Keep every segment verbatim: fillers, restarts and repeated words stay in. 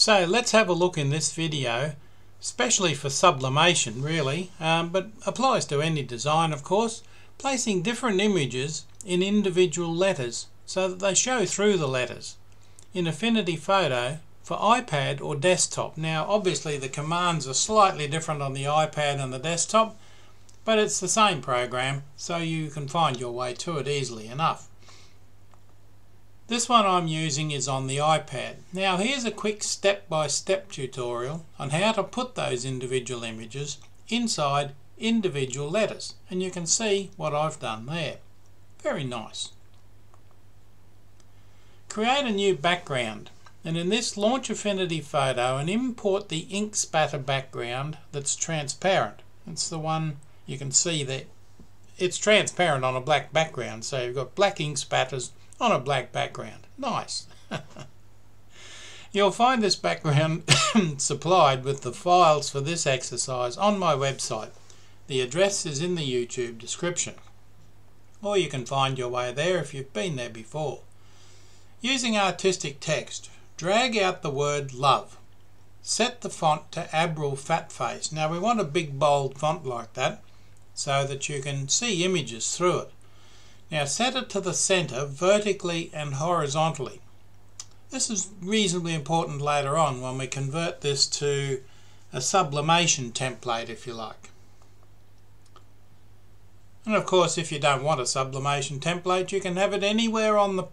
So let's have a look in this video, especially for sublimation really, um, but applies to any design of course, placing different images in individual letters so that they show through the letters in Affinity Photo for iPad or desktop. Now obviously the commands are slightly different on the iPad and the desktop, but it's the same program, so you can find your way to it easily enough. This one I'm using is on the iPad. Now here's a quick step-by-step tutorial on how to put those individual images inside individual letters, and you can see what I've done there. Very nice. Create a new background, and in this launch Affinity Photo and import the ink spatter background that's transparent. It's the one you can see there. It's transparent on a black background, so you've got black ink spatters on a black background. Nice. You'll find this background supplied with the files for this exercise on my website. The address is in the YouTube description, or you can find your way there if you've been there before. Using artistic text, drag out the word love. Set the font to Abril Fatface. Now we want a big bold font like that so that you can see images through it. Now set it to the center vertically and horizontally. This is reasonably important later on when we convert this to a sublimation template if you like. And of course if you don't want a sublimation template you can have it anywhere on the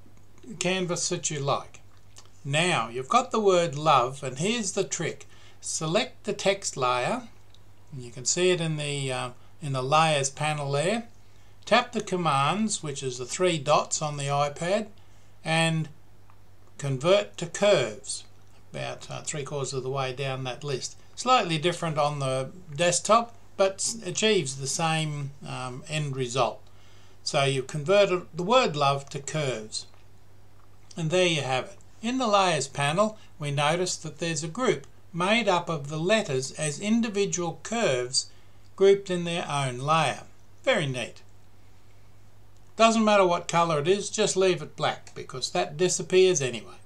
canvas that you like. Now you've got the word love, and here's the trick. Select the text layer, and you can see it in the, uh, in the layers panel there. Tap the commands, which is the three dots on the iPad, and convert to curves, about uh, three quarters of the way down that list. Slightly different on the desktop, but achieves the same um, end result. So you've converted the word love to curves. And there you have it. In the layers panel, we notice that there's a group made up of the letters as individual curves grouped in their own layer. Very neat. Doesn't matter what color it is, just leave it black because that disappears anyway.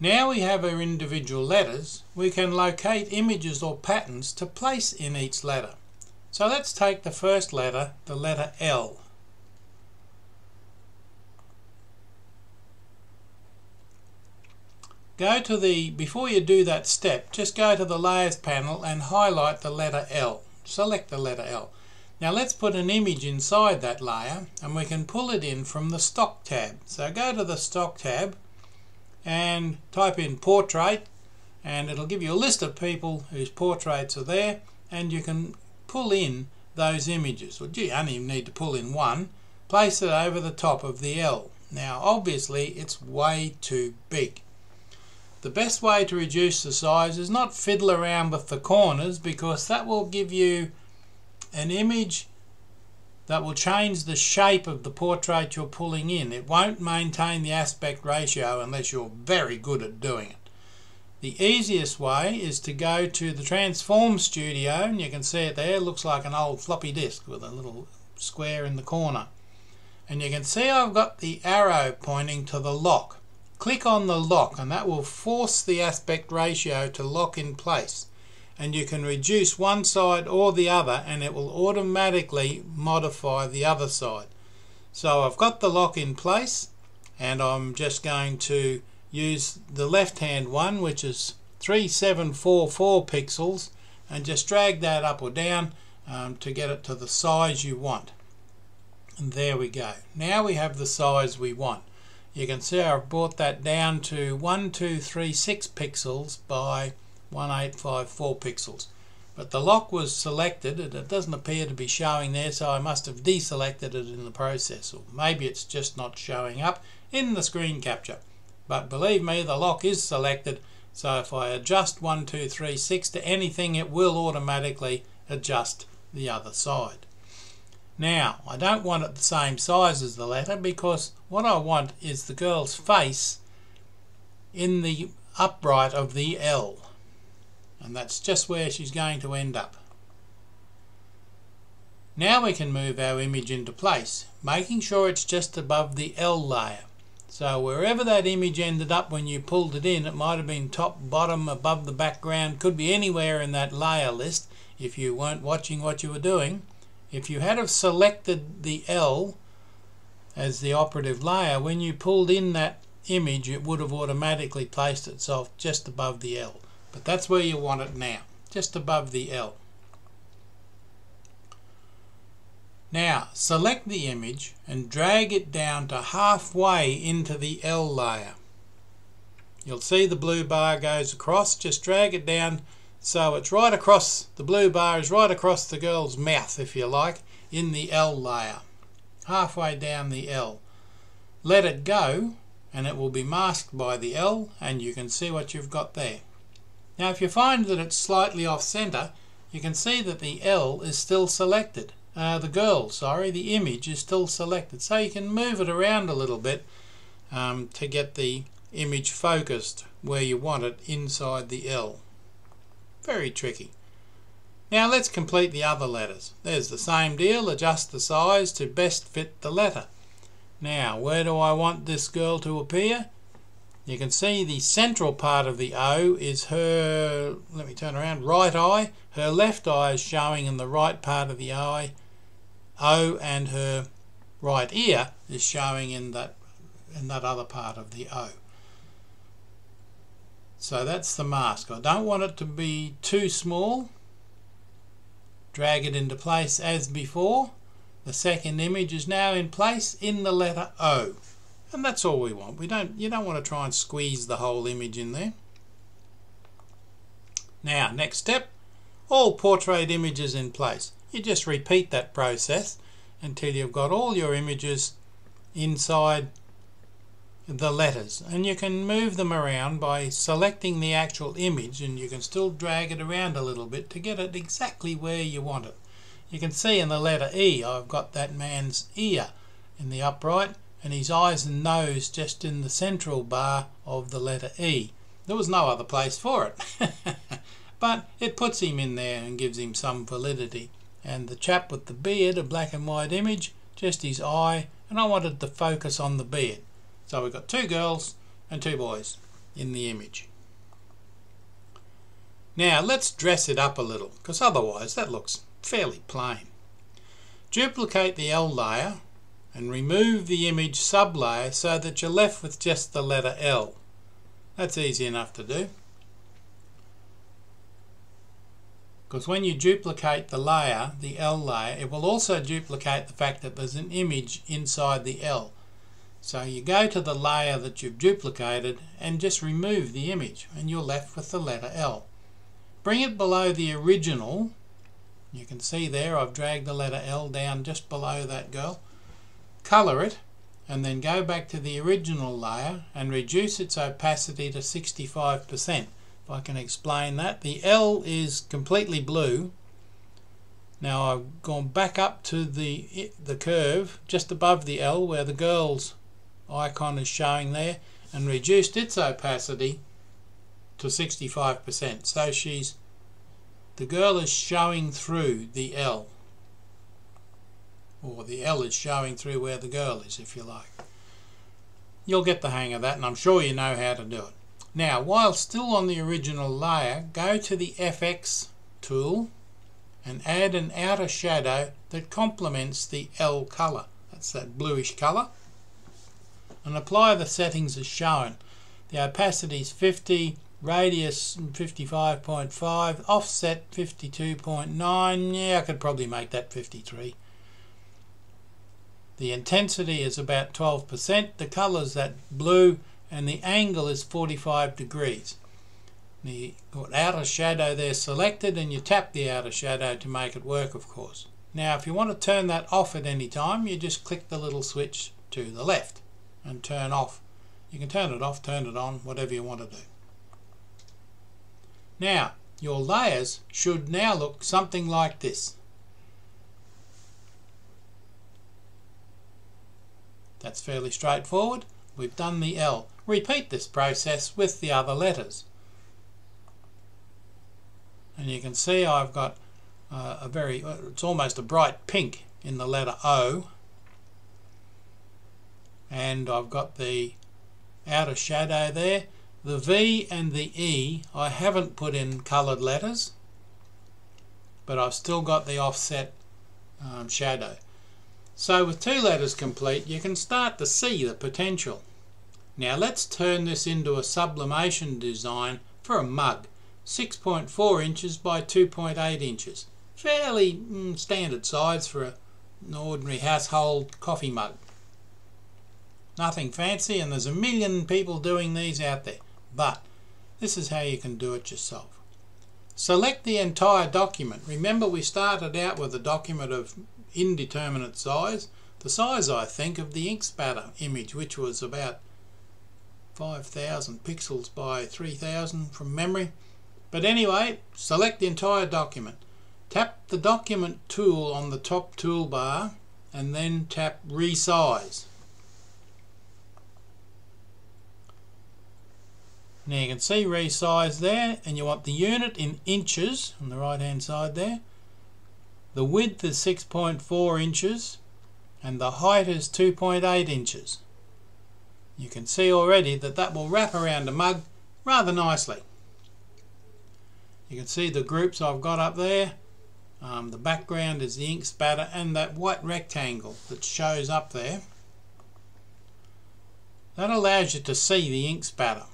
Now we have our individual letters, we can locate images or patterns to place in each letter. So let's take the first letter, the letter L. Go to the, before you do that step, just go to the layers panel and highlight the letter L. Select the letter L. Now let's put an image inside that layer, and we can pull it in from the stock tab. So go to the stock tab and type in portrait, and it'll give you a list of people whose portraits are there, and you can pull in those images. Well, gee, you only need to pull in one. Place it over the top of the L. Now obviously it's way too big. The best way to reduce the size is not fiddle around with the corners, because that will give you an image that will change the shape of the portrait you're pulling in. It won't maintain the aspect ratio unless you're very good at doing it. The easiest way is to go to the Transform Studio, and you can see it there. It looks like an old floppy disk with a little square in the corner. And you can see I've got the arrow pointing to the lock. Click on the lock, and that will force the aspect ratio to lock in place. And you can reduce one side or the other, and it will automatically modify the other side. So I've got the lock in place, and I'm just going to use the left hand one, which is three seven four four pixels, and just drag that up or down um, to get it to the size you want. And there we go. Now we have the size we want. You can see I've brought that down to one two three six pixels by one eight five four pixels, but the lock was selected and it doesn't appear to be showing there, so I must have deselected it in the process, or maybe it's just not showing up in the screen capture. But believe me, the lock is selected, so if I adjust one two three six to anything, it will automatically adjust the other side. Now I don't want it the same size as the letter, because what I want is the girl's face in the upright of the L. And that's just where she's going to end up. Now we can move our image into place, making sure it's just above the L layer. So wherever that image ended up when you pulled it in, it might have been top, bottom, above the background, could be anywhere in that layer list if you weren't watching what you were doing. If you had have selected the L as the operative layer, when you pulled in that image, it would have automatically placed itself just above the L. But that's where you want it now, just above the L. Now select the image and drag it down to halfway into the L layer. You'll see the blue bar goes across. Just drag it down so it's right across, the blue bar is right across the girl's mouth, if you like, in the L layer, halfway down the L. Let it go and it will be masked by the L, and you can see what you've got there. Now if you find that it's slightly off center, you can see that the L is still selected. Uh, the girl, sorry, the image is still selected, so you can move it around a little bit um, to get the image focused where you want it inside the L. Very tricky. Now let's complete the other letters. There's the same deal, adjust the size to best fit the letter. Now where do I want this girl to appear? You can see the central part of the O is her, let me turn around, right eye. Her left eye is showing in the right part of the eye. O, and her right ear is showing in that in that other part of the O. So that's the mask. I don't want it to be too small. Drag it into place as before. The second image is now in place in the letter O, and that's all we want. We don't you don't want to try and squeeze the whole image in there. Now next step, all portrait images in place. You just repeat that process until you've got all your images inside the letters, and you can move them around by selecting the actual image, and you can still drag it around a little bit to get it exactly where you want it. You can see in the letter E I've got that man's ear in the upright and his eyes and nose just in the central bar of the letter E. There was no other place for it. But it puts him in there and gives him some validity. And the chap with the beard, a black and white image, just his eye, and I wanted to focus on the beard. So we've got two girls and two boys in the image. Now let's dress it up a little, because otherwise that looks fairly plain. Duplicate the L layer and remove the image sublayer so that you're left with just the letter L. That's easy enough to do, because when you duplicate the layer, the L layer, it will also duplicate the fact that there's an image inside the L. So you go to the layer that you've duplicated and just remove the image, and you're left with the letter L. Bring it below the original. You can see there I've dragged the letter L down just below that girl. Color it, and then go back to the original layer and reduce its opacity to sixty-five percent. If I can explain that, the L is completely blue. Now I've gone back up to the the curve just above the L where the girl's icon is showing there, and reduced its opacity to sixty-five percent. So she's the girl is showing through the L, or the L is showing through where the girl is, if you like. You'll get the hang of that, and I'm sure you know how to do it. Now, while still on the original layer, go to the F X tool and add an outer shadow that complements the L color. That's that bluish color. And apply the settings as shown. The opacity is fifty, radius fifty-five point five, offset fifty-two point nine. Yeah, I could probably make that fifty-three. The intensity is about twelve percent. The color is that blue, and the angle is forty-five degrees. The outer shadow there selected, and you tap the outer shadow to make it work, of course. Now if you want to turn that off at any time, you just click the little switch to the left and turn off. You can turn it off, turn it on, whatever you want to do. Now your layers should now look something like this. That's fairly straightforward. We've done the L. Repeat this process with the other letters. And you can see I've got uh, a very, it's almost a bright pink in the letter O. And I've got the outer shadow there. The V and the E, I haven't put in coloured letters, but I've still got the offset um, shadow. So with two letters complete, you can start to see the potential. Now let's turn this into a sublimation design for a mug, six point four inches by two point eight inches. Fairly mm, standard size for a, an ordinary household coffee mug. Nothing fancy, and there's a million people doing these out there, but this is how you can do it yourself. Select the entire document. Remember, we started out with a document of indeterminate size, the size I think of the ink spatter image, which was about five thousand pixels by three thousand from memory. But anyway, select the entire document. Tap the document tool on the top toolbar and then tap resize. Now you can see resize there, and you want the unit in inches on the right hand side there. The width is six point four inches and the height is two point eight inches. You can see already that that will wrap around a mug rather nicely. You can see the groups I've got up there. Um, the background is the ink spatter and that white rectangle that shows up there. That allows you to see the ink spatter.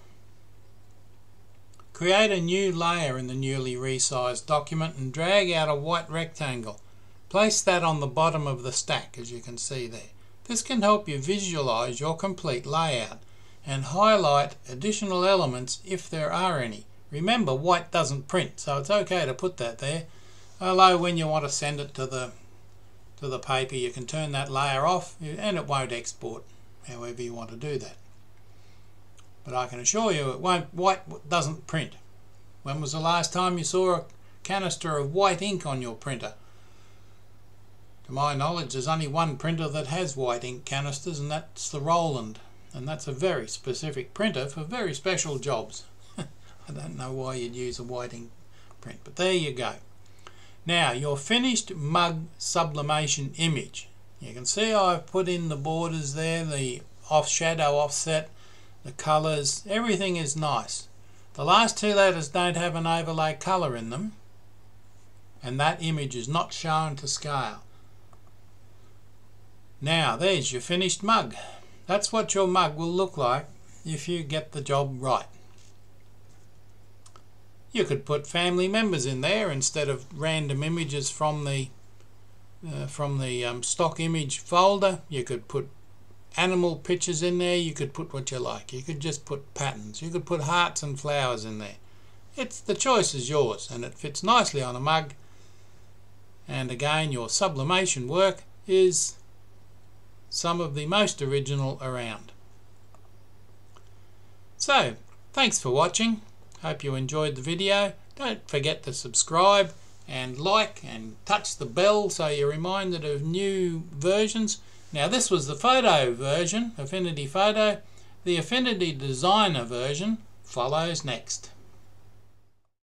Create a new layer in the newly resized document and drag out a white rectangle. Place that on the bottom of the stack, as you can see there. This can help you visualize your complete layout and highlight additional elements if there are any. Remember, white doesn't print, so it's okay to put that there. Although when you want to send it to the to the paper, you can turn that layer off and it won't export, however you want to do that. But I can assure you it won't, white doesn't print. When was the last time you saw a canister of white ink on your printer? To my knowledge, there's only one printer that has white ink canisters, and that's the Roland. And that's a very specific printer for very special jobs. I don't know why you'd use a white ink print, but there you go. Now, your finished mug sublimation image. You can see I've put in the borders there, the off shadow offset, the colours, everything is nice. The last two letters don't have an overlay colour in them, and that image is not shown to scale. Now there's your finished mug. That's what your mug will look like if you get the job right. You could put family members in there instead of random images from the uh, from the um, stock image folder. You could put animal pictures in there, you could put what you like. You could just put patterns. You could put hearts and flowers in there. It's the choice is yours, and it fits nicely on a mug. And again, your sublimation work is some of the most original around. So, thanks for watching. Hope you enjoyed the video. Don't forget to subscribe and like and touch the bell so you're reminded of new versions. Now this was the photo version, Affinity Photo. The Affinity Designer version follows next.